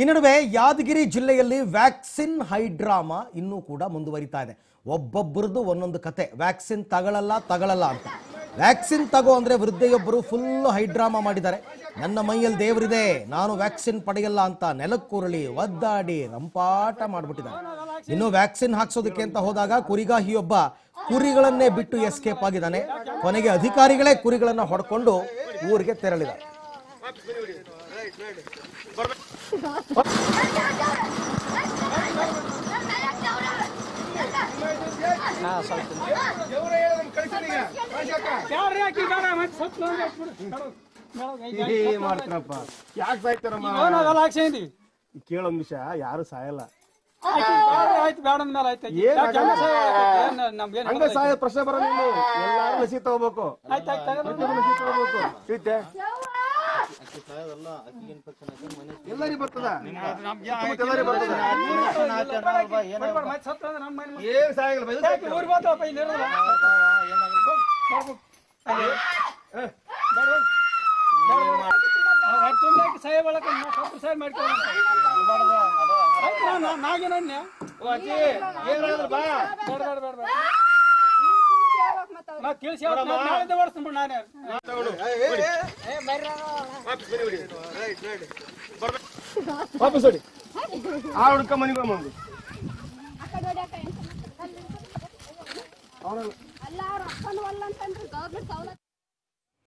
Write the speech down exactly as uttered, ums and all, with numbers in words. ಈ ನಡುವೆ ಯಾದಗಿರಿ ಜಿಲ್ಲೆಯಲ್ಲಿ ವ್ಯಾಕ್ಸಿನ್ ಹೈಡ್ರಾಮಾ ಇನ್ನೂ ಕೂಡ ಮುಂದುವರಿತಾ ಇದೆ. ಒಬ್ಬೊಬ್ಬರದು ಒಂದೊಂದು ಕತೆ. ವ್ಯಾಕ್ಸಿನ್ ತಗೊಳ್ಳಲ್ಲ ತಗೊಳ್ಳಲ್ಲ ಅಂತ ವ್ಯಾಕ್ಸಿನ್ ತಗೋ ಅಂದ್ರೆ ವೃದ್ಧೆಯೊಬ್ಬರು ಫುಲ್ ಹೈಡ್ರಾಮಾ ಮಾಡಿದ್ದಾರೆ. ನನ್ನ ಮೈಯಲ್ಲಿ ದೇವರಿದೆ, ನಾನು ವ್ಯಾಕ್ಸಿನ್ ಪಡೆಯಲ್ಲ ಅಂತ ನೆಲಕ್ಕೂರಳಿ ಒದ್ದಾಡಿ ರಂಪಾಟ ಮಾಡಿಬಿಟ್ಟಿದ್ದಾರೆ. ಇನ್ನು ವ್ಯಾಕ್ಸಿನ್ ಹಾಕ್ಸೋದಕ್ಕೆ ಅಂತ ಹೋದಾಗ ಕುರಿಗಾಹಿಯೊಬ್ಬ ಕುರಿಗಳನ್ನೇ ಬಿಟ್ಟು ಎಸ್ಕೇಪ್ ಆಗಿದ್ದಾನೆ. ಕೊನೆಗೆ ಅಧಿಕಾರಿಗಳೇ ಕುರಿಗಳನ್ನ ಹೊಡ್ಕೊಂಡು ಊರಿಗೆ ತೆರಳಿದ್ದಾರೆ. ಕೇಳೋ ನಿಮಿಷ ಯಾರು ಸಾಯಲ್ಲ. ಪ್ರಶ್ನೆ ಬರೋದು ಲಸಿ ತಗೋಬೇಕು. ಗೌರ್ಮೆಂಟ್